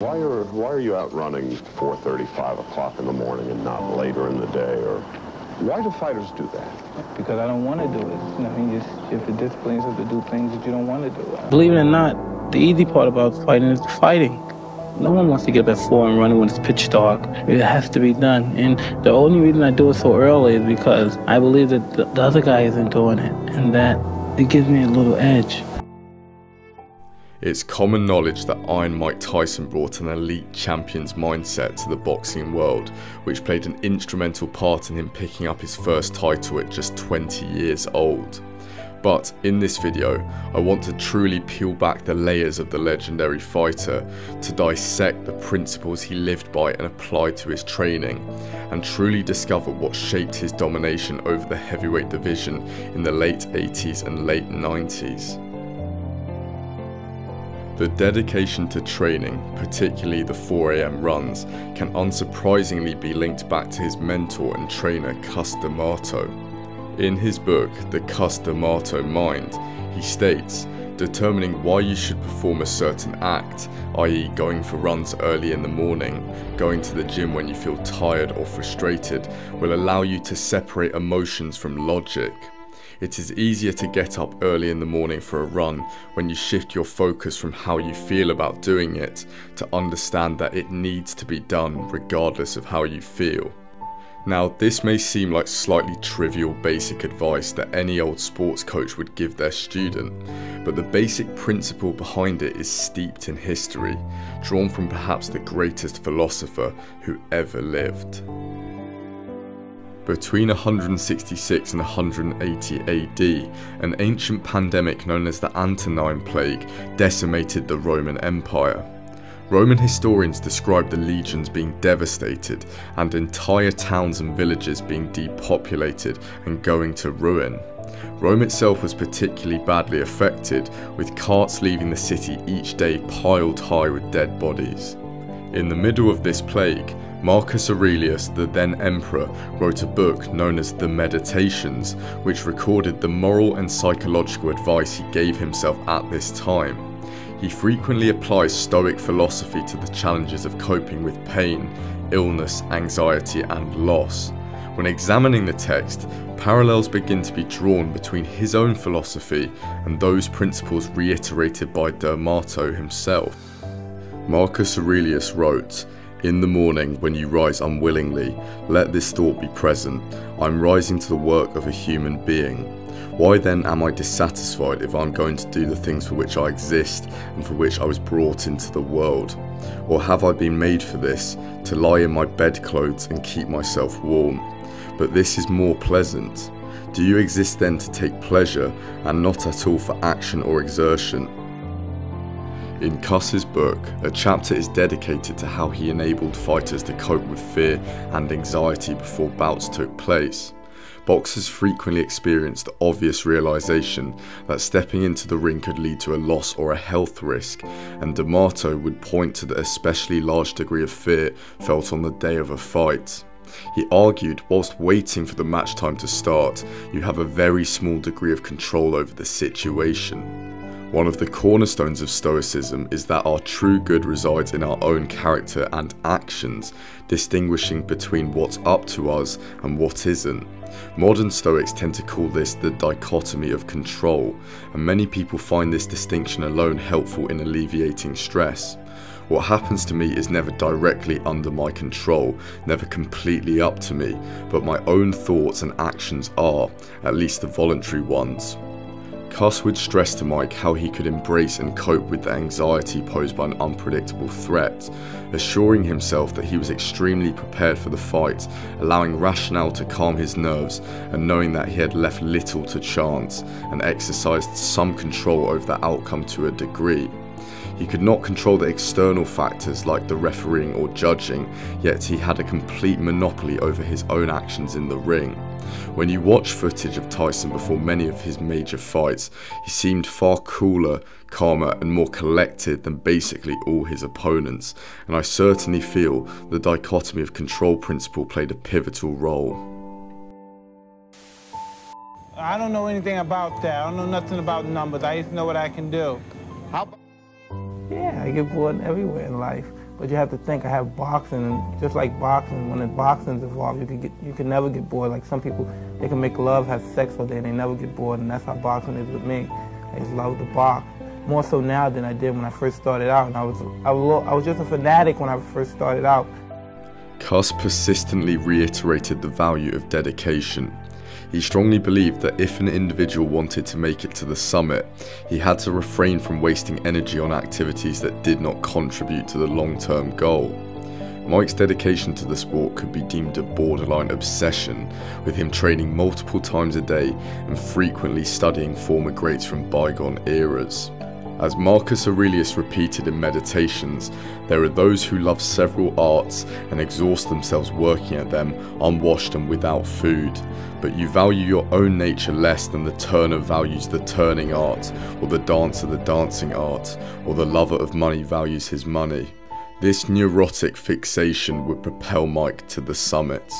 Why are you out running 4:30, 5 o'clock in the morning and not later in the day? Or why do fighters do that? Because I don't want to do it. I mean, you have to discipline yourself to do things that you don't want to do. Believe it or not, the easy part about fighting is fighting. No one wants to get up at 4 and run when it's pitch dark. It has to be done. And the only reason I do it so early is because I believe that the other guy isn't doing it, and that it gives me a little edge. It's common knowledge that Iron Mike Tyson brought an elite champion's mindset to the boxing world, which played an instrumental part in him picking up his first title at just 20 years old. But in this video, I want to truly peel back the layers of the legendary fighter to dissect the principles he lived by and applied to his training, and truly discover what shaped his domination over the heavyweight division in the late 80s and late 90s. The dedication to training, particularly the 4 AM runs, can unsurprisingly be linked back to his mentor and trainer Cus D'Amato. In his book, The Cus D'Amato Mind, he states, determining why you should perform a certain act, i.e. going for runs early in the morning, going to the gym when you feel tired or frustrated, will allow you to separate emotions from logic. It is easier to get up early in the morning for a run when you shift your focus from how you feel about doing it to understand that it needs to be done regardless of how you feel. Now, this may seem like slightly trivial basic advice that any old sports coach would give their student, but the basic principle behind it is steeped in history, drawn from perhaps the greatest philosopher who ever lived. Between 166 and 180 AD, an ancient pandemic known as the Antonine Plague decimated the Roman Empire. Roman historians describe the legions being devastated and entire towns and villages being depopulated and going to ruin. Rome itself was particularly badly affected, with carts leaving the city each day piled high with dead bodies. In the middle of this plague, Marcus Aurelius, the then emperor, wrote a book known as The Meditations, which recorded the moral and psychological advice he gave himself at this time. He frequently applies Stoic philosophy to the challenges of coping with pain, illness, anxiety, and loss. When examining the text, parallels begin to be drawn between his own philosophy and those principles reiterated by D'Amato himself. Marcus Aurelius wrote, in the morning, when you rise unwillingly, let this thought be present. I'm rising to the work of a human being. Why then am I dissatisfied if I'm going to do the things for which I exist and for which I was brought into the world? Or have I been made for this, to lie in my bedclothes and keep myself warm? But this is more pleasant. Do you exist then to take pleasure, and not at all for action or exertion? In Cus's book, a chapter is dedicated to how he enabled fighters to cope with fear and anxiety before bouts took place. Boxers frequently experienced the obvious realization that stepping into the ring could lead to a loss or a health risk, and D'Amato would point to the especially large degree of fear felt on the day of a fight. He argued, whilst waiting for the match time to start, you have a very small degree of control over the situation. One of the cornerstones of Stoicism is that our true good resides in our own character and actions, distinguishing between what's up to us and what isn't. Modern Stoics tend to call this the dichotomy of control, and many people find this distinction alone helpful in alleviating stress. What happens to me is never directly under my control, never completely up to me, but my own thoughts and actions are, at least the voluntary ones. Cus would stress to Mike how he could embrace and cope with the anxiety posed by an unpredictable threat, assuring himself that he was extremely prepared for the fight, allowing rationale to calm his nerves and knowing that he had left little to chance and exercised some control over the outcome to a degree. He could not control the external factors like the refereeing or judging, yet he had a complete monopoly over his own actions in the ring. When you watch footage of Tyson before many of his major fights, he seemed far cooler, calmer, and more collected than basically all his opponents, and I certainly feel the dichotomy of control principle played a pivotal role. I don't know anything about that. I don't know nothing about numbers. I just know what I can do. Yeah, I get bored everywhere in life. But you have to think, I have boxing, and just like boxing, when the boxing's involved, you can never get bored. Like some people, they can make love, have sex all day, and they never get bored, and that's how boxing is with me. I just love to box, more so now than I did when I first started out. And I was just a fanatic when I first started out. Cus persistently reiterated the value of dedication. He strongly believed that if an individual wanted to make it to the summit, he had to refrain from wasting energy on activities that did not contribute to the long-term goal. Mike's dedication to the sport could be deemed a borderline obsession, with him training multiple times a day and frequently studying former greats from bygone eras. As Marcus Aurelius repeated in Meditations, there are those who love several arts and exhaust themselves working at them, unwashed and without food. But you value your own nature less than the turner values the turning art, or the dancer the dancing art, or the lover of money values his money. This neurotic fixation would propel Mike to the summit.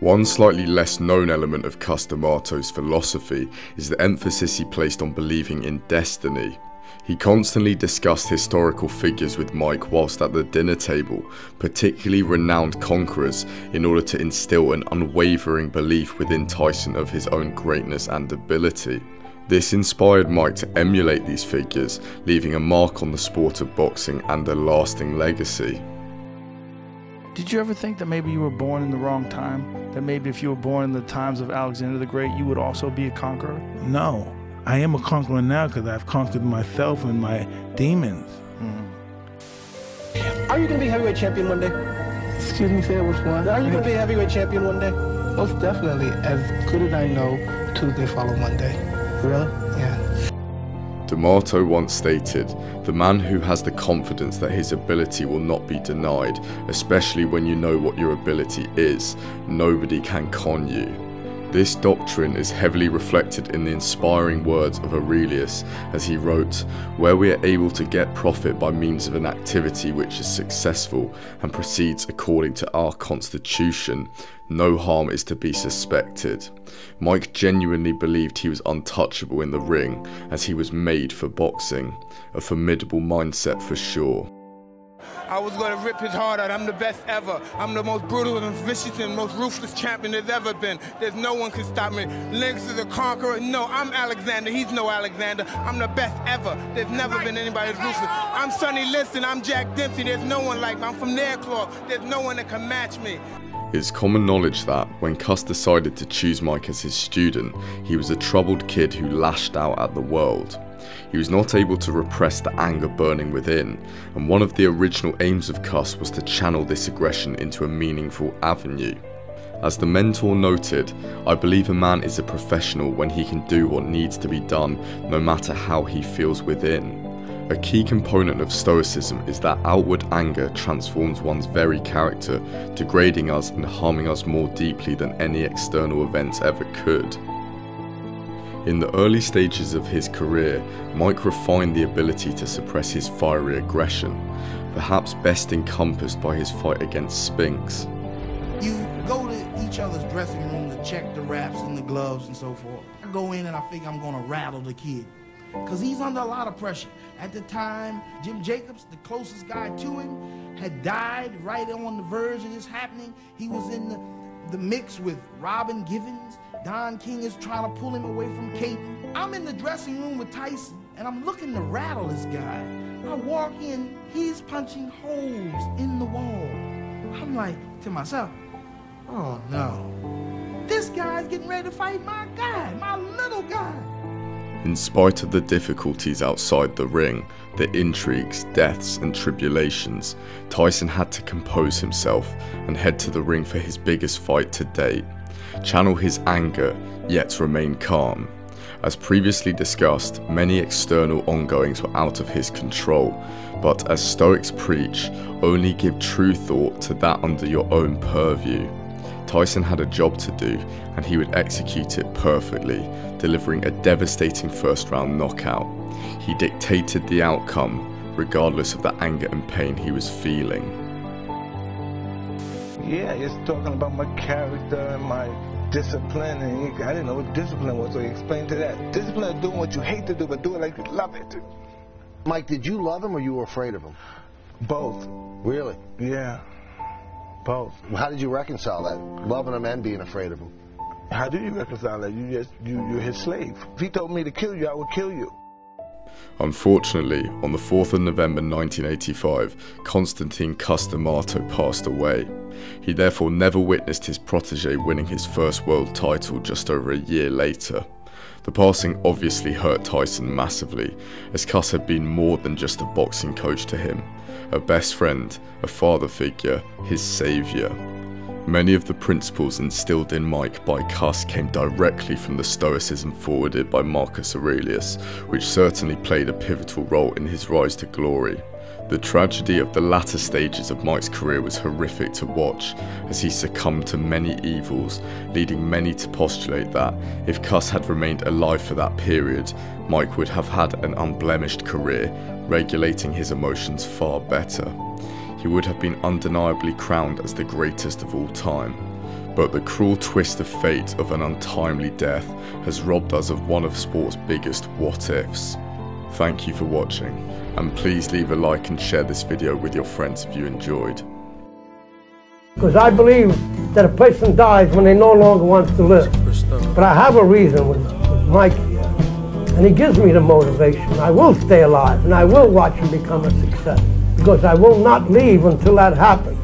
One slightly less known element of Cus D'Amato's philosophy is the emphasis he placed on believing in destiny. He constantly discussed historical figures with Mike whilst at the dinner table, particularly renowned conquerors, in order to instill an unwavering belief within Tyson of his own greatness and ability. This inspired Mike to emulate these figures, leaving a mark on the sport of boxing and a lasting legacy. Did you ever think that maybe you were born in the wrong time? That maybe if you were born in the times of Alexander the Great, you would also be a conqueror? No, I am a conqueror now because I've conquered myself and my demons. Are you going to be heavyweight champion one day? Excuse me, sir, which one? Are you going to be heavyweight champion one day? Most definitely. As good as I know, Tuesday follow Monday. Really? Yeah. D'Amato once stated, "The man who has the confidence that his ability will not be denied, especially when you know what your ability is, nobody can con you." This doctrine is heavily reflected in the inspiring words of Aurelius as he wrote, "Where we are able to get profit by means of an activity which is successful and proceeds according to our constitution, no harm is to be suspected." Mike genuinely believed he was untouchable in the ring, as he was made for boxing. A formidable mindset for sure. I was going to rip his heart out. I'm the best ever. I'm the most brutal and vicious and most ruthless champion there's ever been. There's no one can stop me. Lynx is a conqueror. No, I'm Alexander. He's no Alexander. I'm the best ever. There's never been anybody as ruthless. I'm Sonny Liston. I'm Jack Dempsey. There's no one like me. I'm from their club. There's no one that can match me. It's common knowledge that, when Cus decided to choose Mike as his student, he was a troubled kid who lashed out at the world. He was not able to repress the anger burning within, and one of the original aims of Cus was to channel this aggression into a meaningful avenue. As the mentor noted, "I believe a man is a professional when he can do what needs to be done, no matter how he feels within." A key component of Stoicism is that outward anger transforms one's very character, degrading us and harming us more deeply than any external events ever could. In the early stages of his career, Mike refined the ability to suppress his fiery aggression, perhaps best encompassed by his fight against Spinks. You go to each other's dressing room to check the wraps and the gloves and so forth. I go in and I think I'm gonna rattle the kid, because he's under a lot of pressure. At the time, Jim Jacobs, the closest guy to him, had died right on the verge of this happening. He was in the mix with Robin Givens. Don King is trying to pull him away from Kate. I'm in the dressing room with Tyson, and I'm looking to rattle this guy. I walk in, he's punching holes in the wall. I'm like to myself, oh no, this guy's getting ready to fight my guy, my little guy. In spite of the difficulties outside the ring, the intrigues, deaths and tribulations, Tyson had to compose himself and head to the ring for his biggest fight to date. Channel his anger, yet remain calm. As previously discussed, many external ongoings were out of his control, but as Stoics preach, only give true thought to that under your own purview. Tyson had a job to do, and he would execute it perfectly, delivering a devastating first-round knockout. He dictated the outcome, regardless of the anger and pain he was feeling. Yeah, he's talking about my character and my discipline, and I didn't know what discipline was, so he explained to that. Discipline is doing what you hate to do, but do it like you love it. Mike, did you love him or you were afraid of him? Both. Really? Yeah. Both. How did you reconcile that? Loving him and being afraid of him. How do you reconcile that? You're his slave. If he told me to kill you, I would kill you. Unfortunately, on the 4th of November 1985, Constantine Cus D'Amato passed away. He therefore never witnessed his protege winning his first world title just over a year later. The passing obviously hurt Tyson massively, as Cus had been more than just a boxing coach to him, a best friend, a father figure, his saviour. Many of the principles instilled in Mike by Cus came directly from the Stoicism forwarded by Marcus Aurelius, which certainly played a pivotal role in his rise to glory. The tragedy of the latter stages of Mike's career was horrific to watch, as he succumbed to many evils, leading many to postulate that, if Cus had remained alive for that period, Mike would have had an unblemished career, regulating his emotions far better. He would have been undeniably crowned as the greatest of all time. But the cruel twist of fate of an untimely death has robbed us of one of sport's biggest what-ifs. Thank you for watching, and please leave a like and share this video with your friends if you enjoyed. Because I believe that a person dies when they no longer want to live. But I have a reason with Mike here, and he gives me the motivation. I will stay alive, and I will watch him become a success. Because I will not leave until that happens.